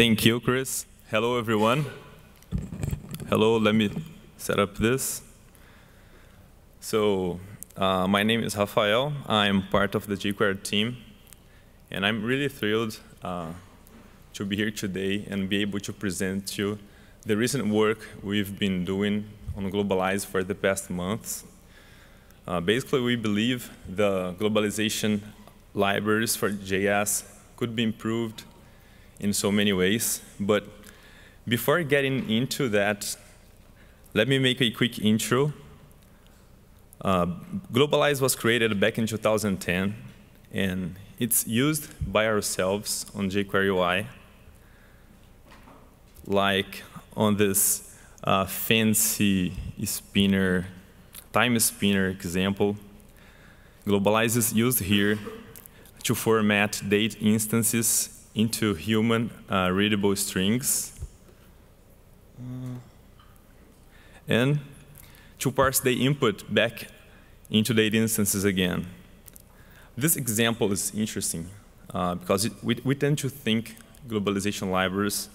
Thank you, Chris. Hello, everyone. Hello, let me set up this. So my name is Rafael. I'm part of the jQuery team. And I'm really thrilled to be here today and be able to present to you the recent work we've been doing on Globalize for the past months. Basically, we believe the globalization libraries for JS could be improved in so many ways. But before getting into that, let me make a quick intro. Globalize was created back in 2010, and it's used by ourselves on jQuery UI, like on this fancy spinner, time spinner example. Globalize is used here to format date instances into human readable strings, and to parse the input back into date instances again. This example is interesting because we tend to think globalization libraries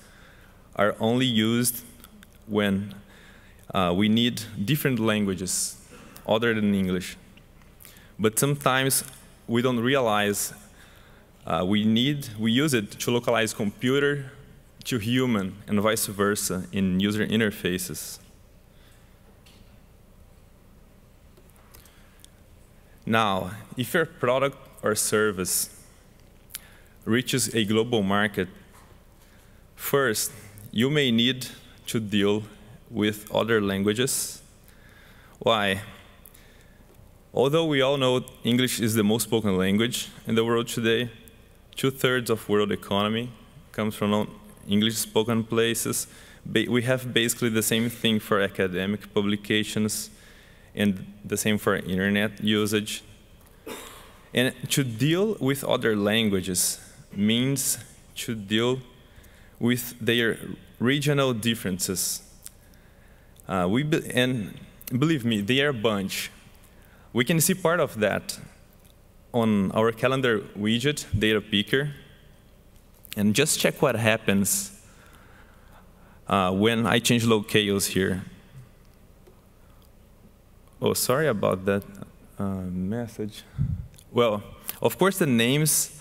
are only used when we need different languages other than English. But sometimes we don't realize we use it to localize computer to human and vice versa in user interfaces. Now, if your product or service reaches a global market, first, you may need to deal with other languages. Why? Although we all know English is the most spoken language in the world today, 2/3 of world economy comes from English-spoken places. We have basically the same thing for academic publications and the same for internet usage. And to deal with other languages means to deal with their regional differences. And believe me, they are a bunch. We can see part of that on our calendar widget, data picker, and just check what happens when I change locales here. Oh, sorry about that message. Well, of course, the names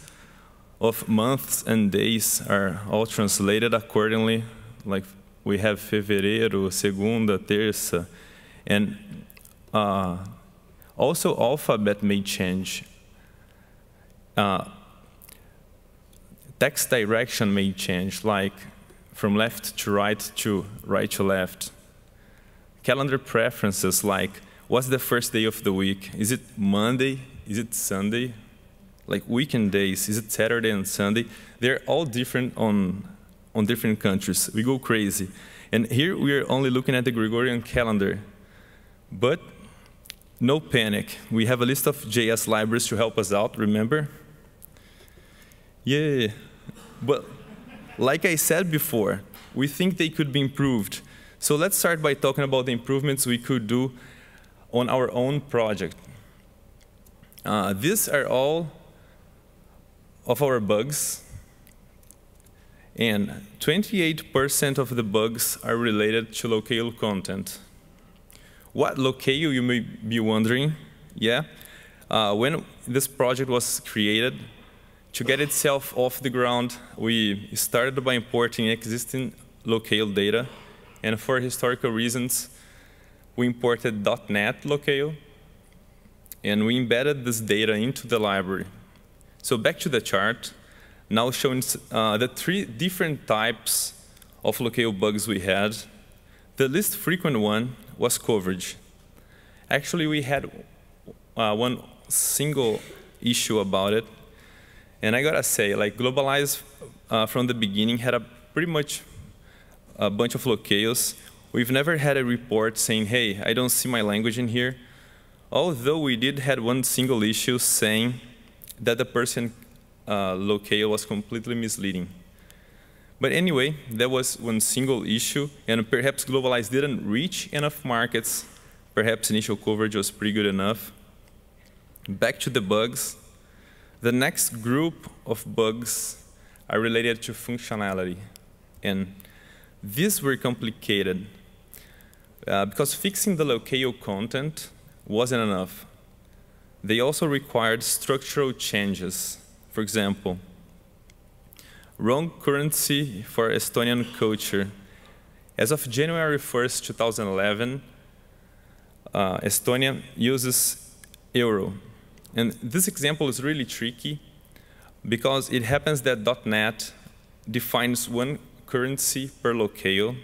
of months and days are all translated accordingly. Like we have Fevereiro, Segunda, Terça, and also alphabet may change. Text direction may change, like from left to right to right to left. Calendar preferences, like what's the first day of the week? Is it Monday? Is it Sunday? Like weekend days, is it Saturday and Sunday? They're all different on different countries. We go crazy. And here we are only looking at the Gregorian calendar. But no panic. We have a list of JS libraries to help us out, remember? Yeah, but like I said before, we think they could be improved. So let's start by talking about the improvements we could do on our own project. These are all of our bugs, and 28% of the bugs are related to locale content. What locale, you may be wondering? Yeah, when this project was created, to get itself off the ground, we started by importing existing locale data. And for historical reasons, we imported .NET locale. And we embedded this data into the library. So back to the chart, now showing the three different types of locale bugs we had. The least frequent one was coverage. Actually, we had one single issue about it. And I gotta say, like Globalize from the beginning had pretty much a bunch of locales. We've never had a report saying, hey, I don't see my language in here. Although we did have one single issue saying that the Persian locale was completely misleading. But anyway, that was one single issue, and perhaps Globalize didn't reach enough markets. Perhaps initial coverage was pretty good enough. Back to the bugs. The next group of bugs are related to functionality. And these were complicated because fixing the locale content wasn't enough. They also required structural changes. For example, wrong currency for Estonian culture. As of January 1st, 2011, Estonia uses euro. And this example is really tricky because it happens that .NET defines one currency per locale.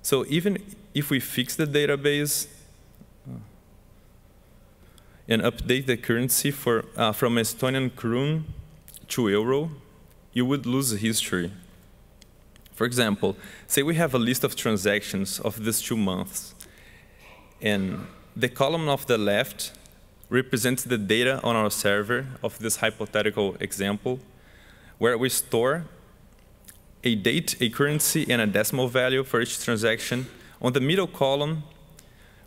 So even if we fix the database and update the currency for, from Estonian kroon to euro, you would lose history. For example, say we have a list of transactions of these 2 months, and the column of the left represents the data on our server of this hypothetical example, where we store a date, a currency, and a decimal value for each transaction. On the middle column,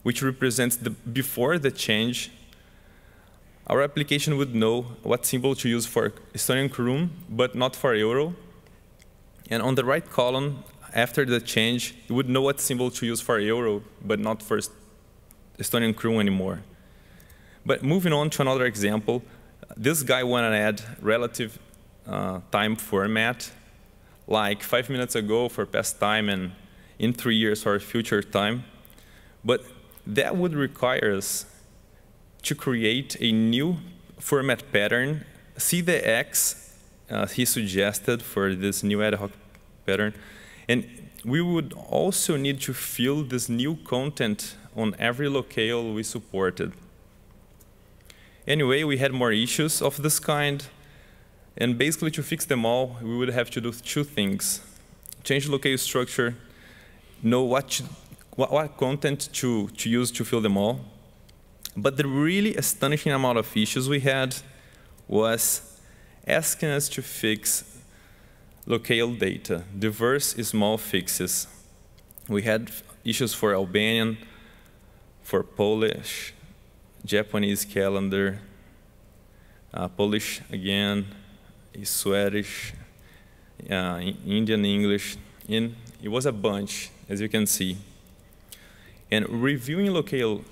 which represents the before the change, our application would know what symbol to use for Estonian kroon, but not for euro. And on the right column, after the change, you would know what symbol to use for euro, but not for Estonian kroon anymore. But moving on to another example, this guy wanted to add relative time format, like 5 minutes ago for past time and in 3 years for future time. But that would require us to create a new format pattern. See the X he suggested for this new ad hoc pattern. And we would also need to fill this new content on every locale we supported. Anyway, we had more issues of this kind. And basically, to fix them all, we would have to do 2 things. Change the locale structure, know what content to use to fill them all. But the really astonishing amount of issues we had was asking us to fix locale data, diverse small fixes. We had issues for Albanian, for Polish, Japanese calendar, Polish again, Swedish, Indian English, and it was a bunch, as you can see. And reviewing locale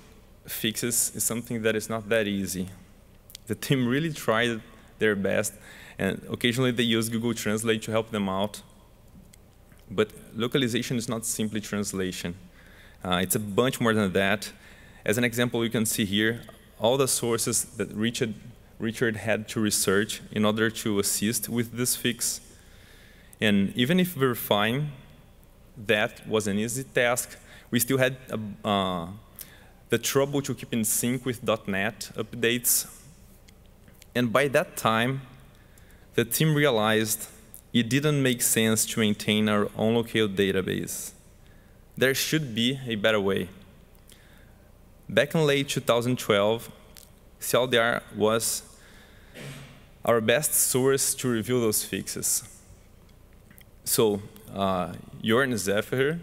fixes is something that is not that easy. The team really tried their best, and occasionally they use Google Translate to help them out. But localization is not simply translation. It's a bunch more than that. As an example, you can see here all the sources that Richard had to research in order to assist with this fix. And even if verifying that was an easy task, we still had the trouble to keep in sync with .NET updates. And by that time, the team realized it didn't make sense to maintain our own locale database. There should be a better way. Back in late 2012, CLDR was our best source to review those fixes. So Jorn Zephyr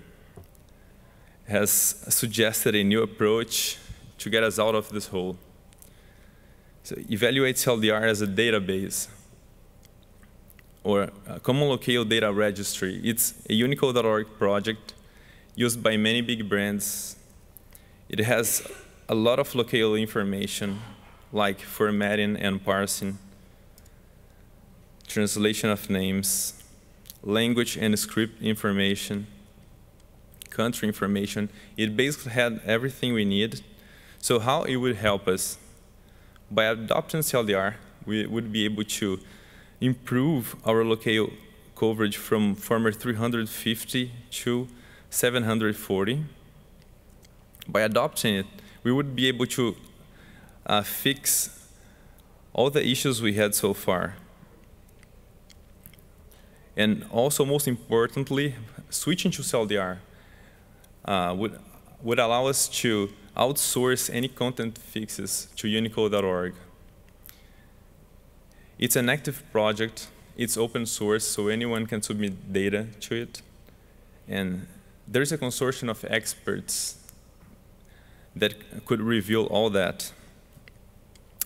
has suggested a new approach to get us out of this hole. So evaluate CLDR as a database or a common locale data registry. It's a Unicode.org project used by many big brands. It has a lot of locale information, like formatting and parsing, translation of names, language and script information, country information. It basically had everything we need. So how it would help us? By adopting CLDR, we would be able to improve our locale coverage from former 350 to 740. By adopting it, we would be able to fix all the issues we had so far. And also, most importantly, switching to CLDR would allow us to outsource any content fixes to Unicode.org. It's an active project. It's open source, so anyone can submit data to it. And there's a consortium of experts that could reveal all that.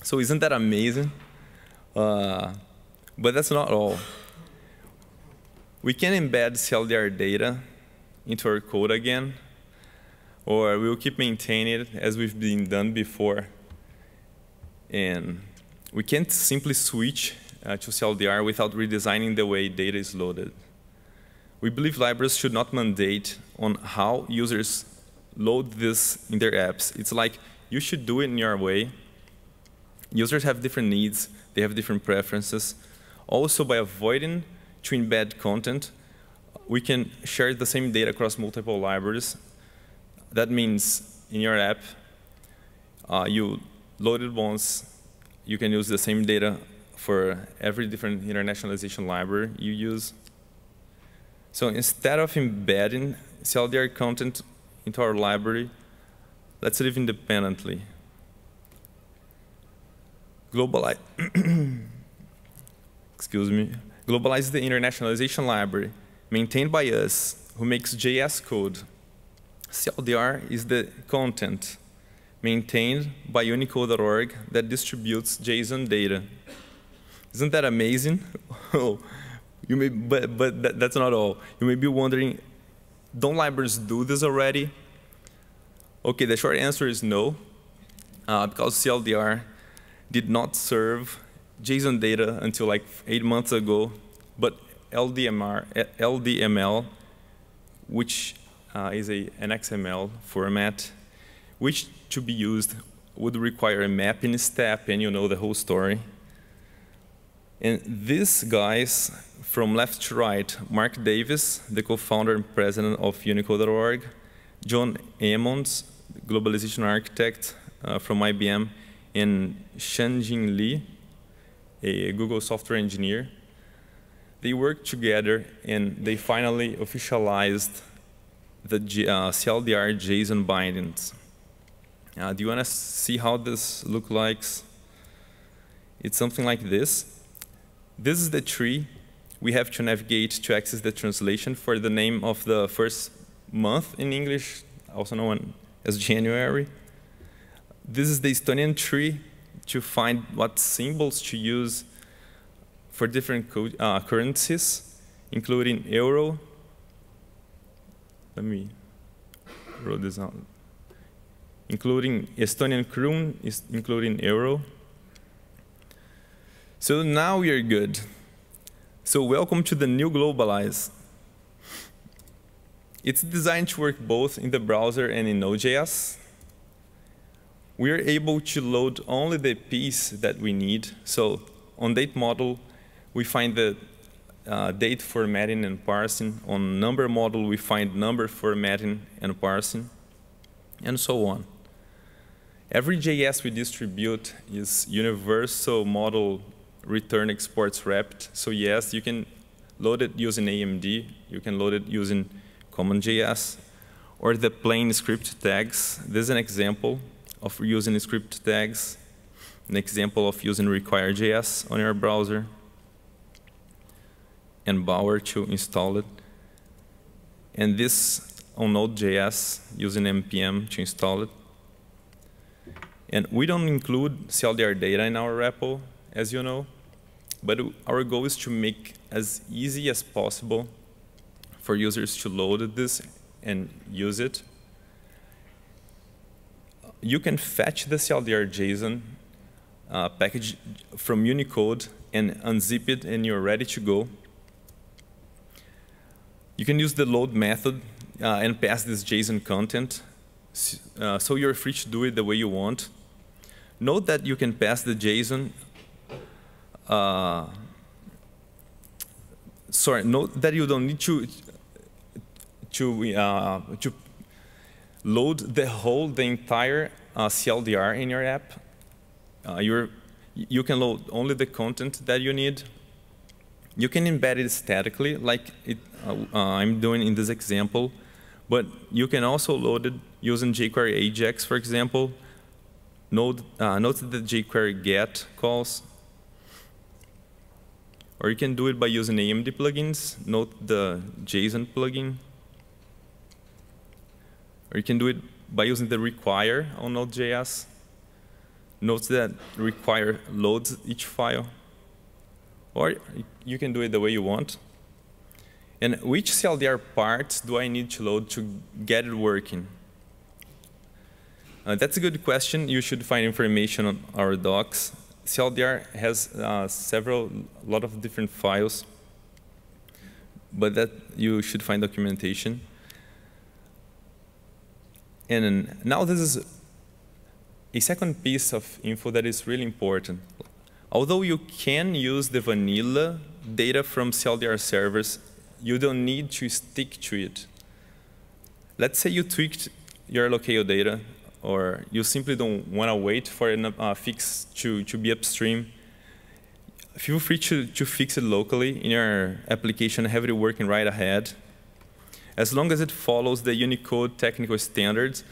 So isn't that amazing? But that's not all. We can embed CLDR data into our code again, or we'll keep maintaining it as we've been done before. And we can't simply switch to CLDR without redesigning the way data is loaded. We believe libraries should not mandate on how users load this in their apps. It's like, you should do it in your way. Users have different needs, they have different preferences. Also, by avoiding to embed content, we can share the same data across multiple libraries. That means in your app, you load it once, you can use the same data for every different internationalization library you use. So instead of embedding CLDR content into our library, let's live independently. Globalize, excuse me. Globalize the internationalization library, maintained by us, who makes JS code. CLDR is the content maintained by Unicode.org that distributes JSON data. Isn't that amazing? Oh, you may, but that's not all. You may be wondering, don't libraries do this already? Okay, the short answer is no, because CLDR did not serve JSON data until like 8 months ago, but LDML, which is an XML format, which to be used would require a mapping step, and you know the whole story. And these guys, from left to right, Mark Davis, the co-founder and president of Unicode.org, John Amons, globalization architect from IBM, and Shen Jing Li, a Google software engineer, they worked together and they finally officialized the CLDR JSON bindings. Do you want to see how this looks like? It's something like this. This is the tree we have to navigate to access the translation for the name of the first month in English, also known as January. This is the Estonian tree to find what symbols to use for different currencies, including euro. Let me write this down. Including Estonian kroon, including euro. So now we are good. So welcome to the new Globalize. It's designed to work both in the browser and in Node.js. We are able to load only the piece that we need. So on date model, we find the date formatting and parsing. On number model, we find number formatting and parsing, and so on. Every JS we distribute is universal model return exports wrapped. So yes, you can load it using AMD. You can load it using CommonJS or the plain script tags. This is an example of using script tags, an example of using require.js on your browser, and Bower to install it, and this on Node.js using npm to install it. And we don't include CLDR data in our repo, as you know, but our goal is to make as easy as possible for users to load this and use it. You can fetch the CLDR JSON package from Unicode and unzip it, and you're ready to go. You can use the load method and pass this JSON content, so you're free to do it the way you want. Note that you can pass the JSON. Note that you don't need to load the entire CLDR in your app. You can load only the content that you need. You can embed it statically, like I'm doing in this example, but you can also load it using jQuery AJAX, for example. Note the jQuery GET calls, or you can do it by using AMD plugins. Note the JSON plugin. Or you can do it by using the require on Node.js. Note that require loads each file. Or you can do it the way you want. And which CLDR parts do I need to load to get it working? That's a good question. You should find information on our docs. CLDR has a lot of different files, but that you should find documentation. And now this is a second piece of info that is really important. Although you can use the vanilla data from CLDR servers, you don't need to stick to it. Let's say you tweaked your locale data, or you simply don't want to wait for a fix to be upstream. Feel free to fix it locally in your application, have it working right ahead. As long as it follows the Unicode technical standards,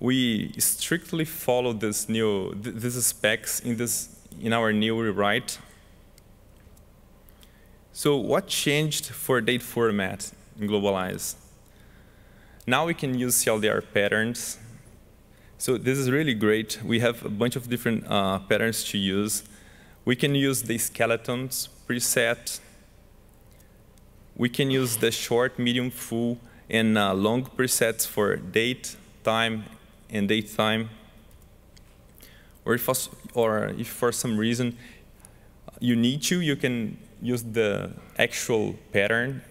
we strictly follow this these specs in our new rewrite. So what changed for date format in Globalize? Now we can use CLDR patterns. So this is really great. We have a bunch of different patterns to use. We can use the skeletons preset. We can use the short, medium, full, and long presets for date, time, and date time. Or if for some reason you need to, you can use the actual pattern.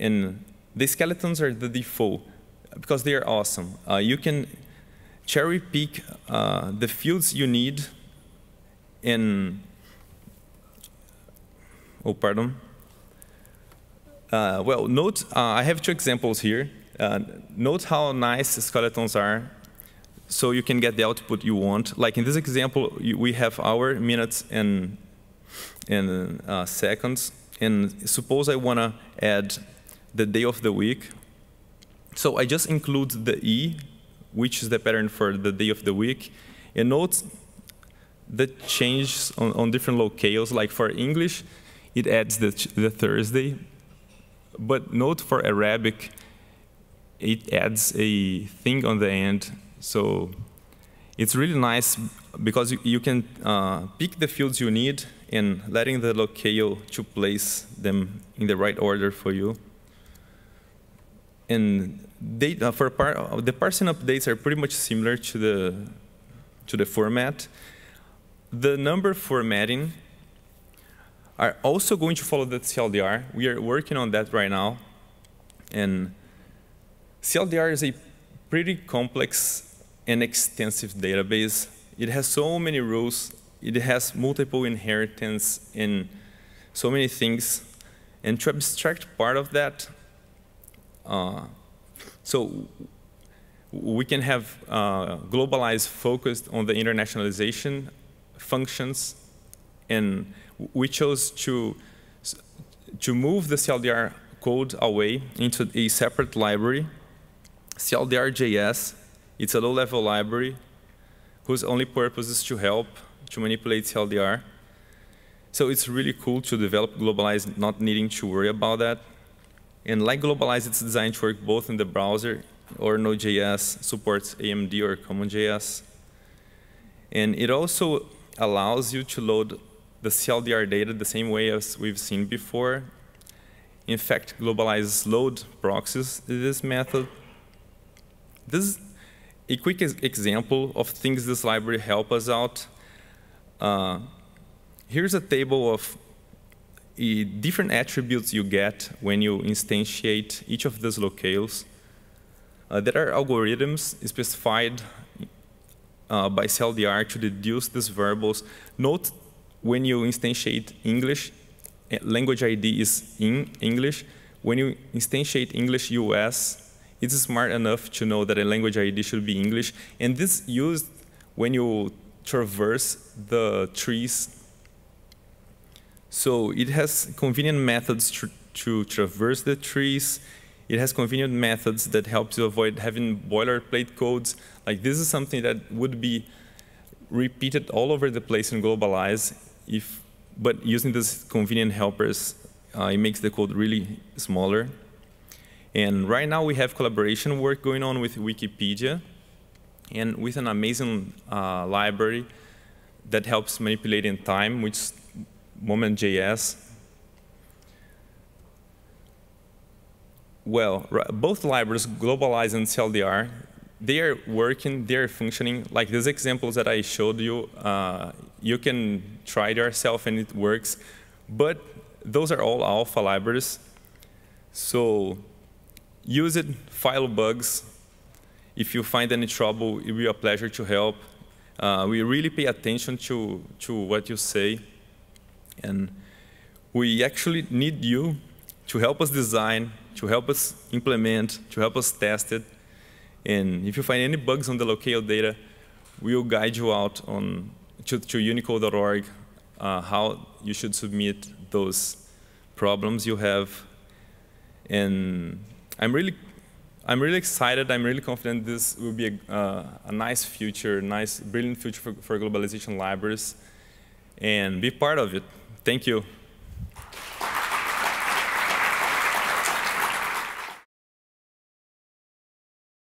And the skeletons are the default, because they are awesome. You can cherry pick the fields you need in, oh, pardon. Well, note, I have two examples here. Note how nice the skeletons are, so you can get the output you want. Like in this example, we have hour, minutes, and seconds. And suppose I want to add the day of the week. So I just include the E, which is the pattern for the day of the week. And note the changes on different locales. Like for English, it adds the Thursday. But note for Arabic, it adds a thing on the end. So it's really nice because you can pick the fields you need and letting the locale to place them in the right order for you. And data for the parsing updates are pretty much similar to the format. The number formatting are also going to follow the CLDR. We are working on that right now. And CLDR is a pretty complex and extensive database. It has so many rules. It has multiple inheritance and so many things. And to abstract part of that, so we can have Globalize focused on the internationalization functions, and we chose to move the CLDR code away into a separate library, CLDR.js. It's a low-level library whose only purpose is to help to manipulate CLDR. So it's really cool to develop Globalize not needing to worry about that. And like Globalize, it's designed to work both in the browser or Node.js, supports AMD or CommonJS. And it also allows you to load the CLDR data the same way as we've seen before. In fact, Globalize's load proxies this method. This is a quick example of things this library helps us out. Here's a table of different attributes you get when you instantiate each of these locales. There are algorithms specified by CLDR to deduce these variables. Note when you instantiate English, language ID is in English. When you instantiate English US, it's smart enough to know that a language ID should be English. And this is used when you traverse the trees. So it has convenient methods to traverse the trees. It has convenient methods that helps you avoid having boilerplate codes. Like this is something that would be repeated all over the place in Globalize, but using these convenient helpers, it makes the code really smaller. And right now we have collaboration work going on with Wikipedia and with an amazing library that helps manipulate in time, which Moment.js. Well, both libraries, Globalize and CLDR, they are working, they are functioning. Like these examples that I showed you, you can try it yourself and it works. But those are all alpha libraries. So use it, file bugs. If you find any trouble, it will be a pleasure to help. We really pay attention to what you say. And we actually need you to help us design, to help us implement, to help us test it. And if you find any bugs on the locale data, we'll guide you out on to Unicode.org how you should submit those problems you have. And I'm really excited. I'm really confident this will be a nice future, nice, brilliant future for globalization libraries. And be part of it. Thank you.